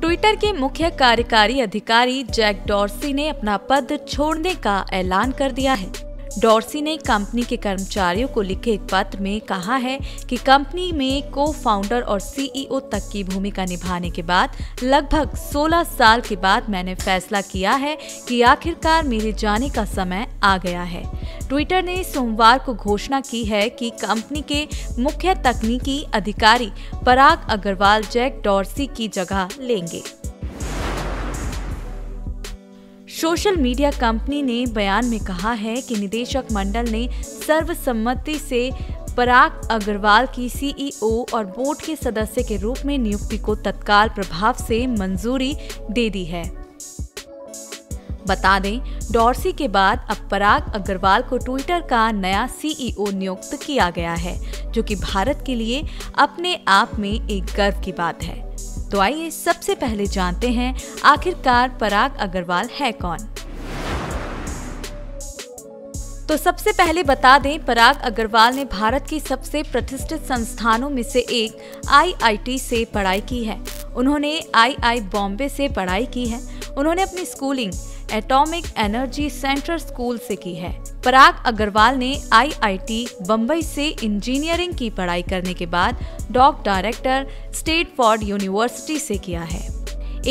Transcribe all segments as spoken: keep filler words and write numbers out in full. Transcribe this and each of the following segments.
Twitter के मुख्य कार्यकारी अधिकारी जैक डॉर्सी ने अपना पद छोड़ने का ऐलान कर दिया है। डॉर्सी ने कंपनी के कर्मचारियों को लिखे एक पत्र में कहा है कि कंपनी में को फाउंडर और सीईओ तक की भूमिका निभाने के बाद लगभग सोलह साल के बाद मैंने फैसला किया है कि आखिरकार मेरे जाने का समय आ गया है। ट्विटर ने सोमवार को घोषणा की है कि कंपनी के मुख्य तकनीकी अधिकारी पराग अग्रवाल जैक डॉर्सी की जगह लेंगे। सोशल मीडिया कंपनी ने बयान में कहा है कि निदेशक मंडल ने सर्वसम्मति से पराग अग्रवाल की सीईओ और बोर्ड के सदस्य के रूप में नियुक्ति को तत्काल प्रभाव से मंजूरी दे दी है। बता दें, डॉर्सी के बाद अब पराग अग्रवाल को ट्विटर का नया सीईओ नियुक्त किया गया है, जो कि भारत के लिए अपने आप में एक गर्व की बात है। तो आइए सबसे पहले जानते हैं आखिरकार पराग अग्रवाल है कौन। तो सबसे पहले बता दें, पराग अग्रवाल ने भारत की सबसे प्रतिष्ठित संस्थानों में से एक आई आई टी से पढ़ाई की है। उन्होंने आई आई टी बॉम्बे से पढ़ाई की है। उन्होंने अपनी schooling atomic energy central school से की है। पराग अग्रवाल ने आई आई टी बम्बई से इंजीनियरिंग की पढ़ाई करने के बाद डॉक डायरेक्टर स्टैनफोर्ड यूनिवर्सिटी से किया है।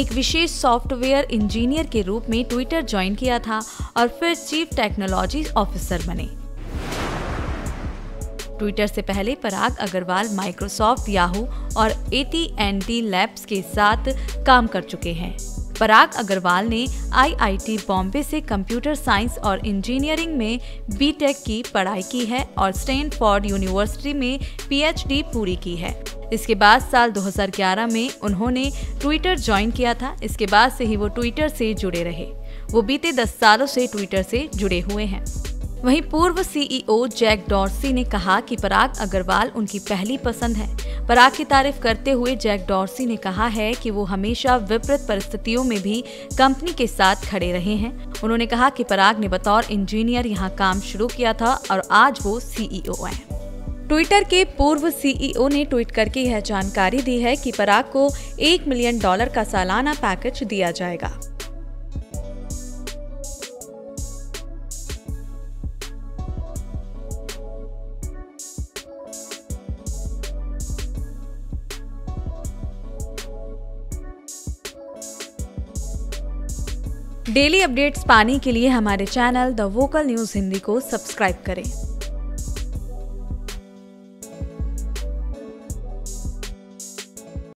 एक विशेष सॉफ्टवेयर इंजीनियर के रूप में ट्विटर ज्वाइन किया था और फिर चीफ टेक्नोलॉजी ऑफिसर बने। ट्विटर से पहले पराग अग्रवाल माइक्रोसॉफ्ट, याहू और A T and T labs के साथ काम कर चुके हैं। पराग अग्रवाल ने आई आई टी बॉम्बे से कंप्यूटर साइंस और इंजीनियरिंग में बी टेक की पढ़ाई की है और स्टैनफोर्ड यूनिवर्सिटी में पी एच डी पूरी की है। इसके बाद साल दो हज़ार ग्यारह में उन्होंने ट्विटर ज्वाइन किया था। इसके बाद से ही वो ट्विटर से जुड़े रहे। वो बीते दस सालों से ट्विटर से जुड़े हुए हैं। वहीं पूर्व सीईओ जैक डॉर्सी ने कहा कि पराग अग्रवाल उनकी पहली पसंद है। पराग की तारीफ करते हुए जैक डॉर्सी ने कहा है कि वो हमेशा विपरीत परिस्थितियों में भी कंपनी के साथ खड़े रहे हैं। उन्होंने कहा कि पराग ने बतौर इंजीनियर यहां काम शुरू किया था और आज वो सीईओ हैं। ट्विटर के पूर्व सीईओ ने ट्वीट करके यह जानकारी दी है कि पराग को एक मिलियन डॉलर का सालाना पैकेज दिया जाएगा। डेली अपडेट्स पाने के लिए हमारे channel the vocal news Hindi को सब्सक्राइब करें।